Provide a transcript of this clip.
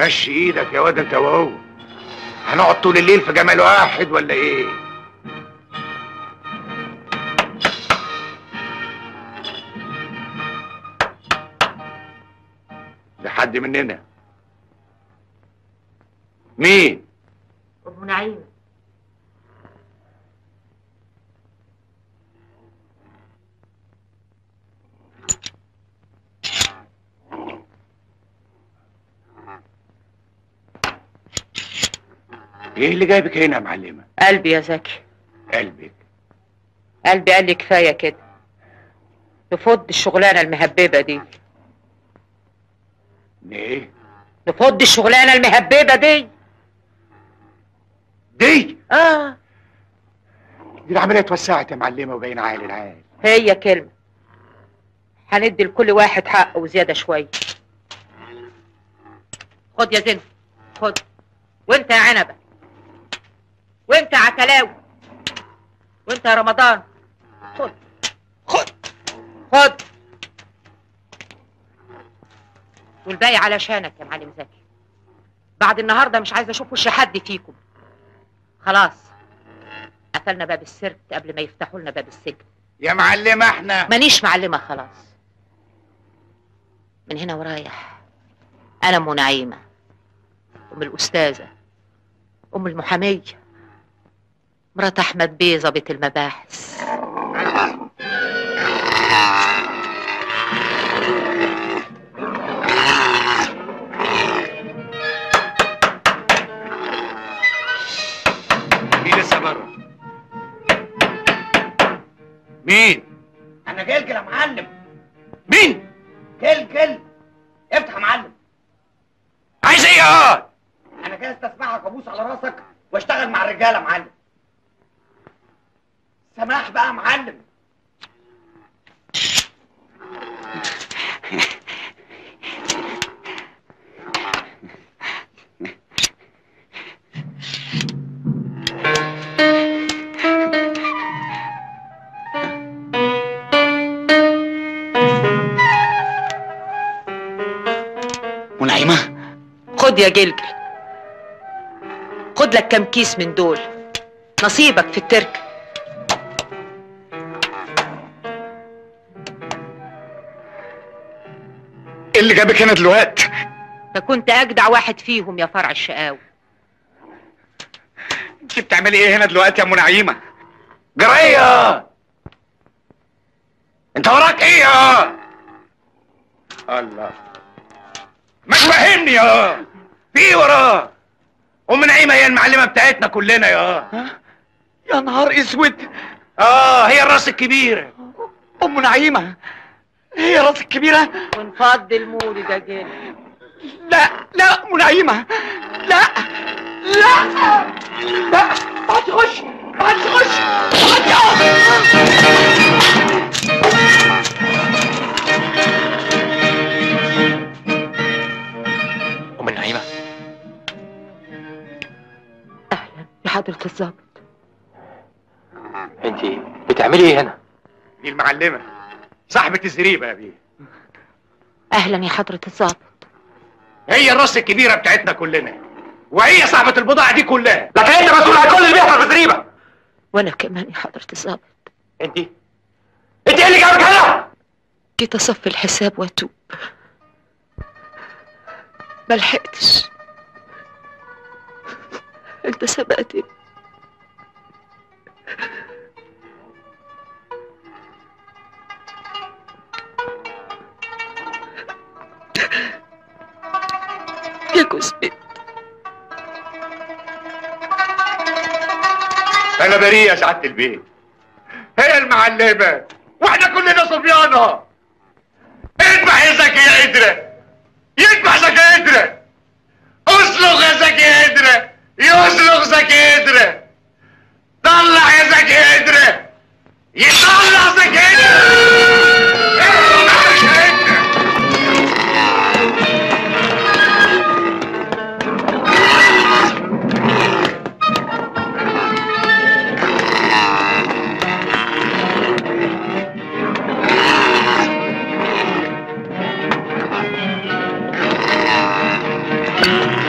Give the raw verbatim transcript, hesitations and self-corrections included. مشي ايدك يا واد انت وهو. هنقعد طول الليل في جمال واحد ولا ايه؟ ده حد مننا. مين؟ ابو نعيم. ايه اللي جايبك هنا يا معلمه؟ قلبي يا زكي. قلبك؟ قلبي قال لي كفايه كده، نفض الشغلانه المهببه دي. ايه؟ نفض الشغلانه المهببه دي دي اه دي العمليه اتوسعت يا معلمه وباين عالي العال. هي كلمه هندي لكل واحد حقه وزياده شويه. خد يا زين، خد، وانت يا عنبه، وانت يا عكلاوي، وانت يا رمضان، خد خد خد، والباقي علشانك يا معلم زكي. بعد النهارده مش عايزه اشوف وش حد فيكم. خلاص قفلنا باب السرت قبل ما يفتحوا لنا باب السجن. يا معلمه احنا مانيش معلمه خلاص. من هنا ورايح انا ام نعيمه، ام الاستاذه، ام المحاميه، مرات احمد بيه ظابط المباحث. مين لسه بره؟ مين؟ انا جلجل يا معلم. مين؟ جلجل. افتح يا معلم. عايز ايه يا قاد؟ انا جاي استسمحك وابوس على راسك واشتغل مع الرجاله يا معلم. سماح بقى يا معلم. ونعيمة خد يا جلجل، خد لك كام كيس من دول، نصيبك في التركة. ايه اللي جابك هنا دلوقتي؟ ده كنت اجدع واحد فيهم يا فرع الشقاوي. انت بتعملي ايه هنا دلوقتي يا ام نعيمه؟ جريه انت وراك ايه يا الله؟ ما تفهمني يا في ايه وراه؟ ام نعيمه هي المعلمه بتاعتنا كلنا يا يا نهار اسود. اه هي الراس الكبيره ام نعيمه، هي راسك كبيرة؟ ونفض المولد ده جيل. لا لا ام نعيمة، لا لا لا، ما تخش ما تخش ام نعيمة. اهلا بحضرة الظابط. انت بتعملي ايه هنا؟ دي المعلمة صاحبة الزريبة يا بيه. أهلا يا حضرة الظابط. هي الراس الكبيرة بتاعتنا كلنا، وهي صاحبة البضاعة دي كلها. لكن أنت مسؤول عن كل اللي بيحصل في الزريبة. وأنا كمان يا حضرة الظابط. أنت أنت إيه اللي جابك هنا؟ جيت أصفي الحساب وأتوب، ملحقتش، أنت سبقتني. يا كسبت. أنا بريء يا سعادة البيت. هي المعلمة وإحنا كلنا صبيانها. اذبح يا زكي يا قدرة، يذبح زكي يا قدرة، أصلغ يا زكي يا قدرة، يصلغ زكي يا قدرة، طلع يا زكي يا قدرة، يطلع زكي يا قدرة. Thank you.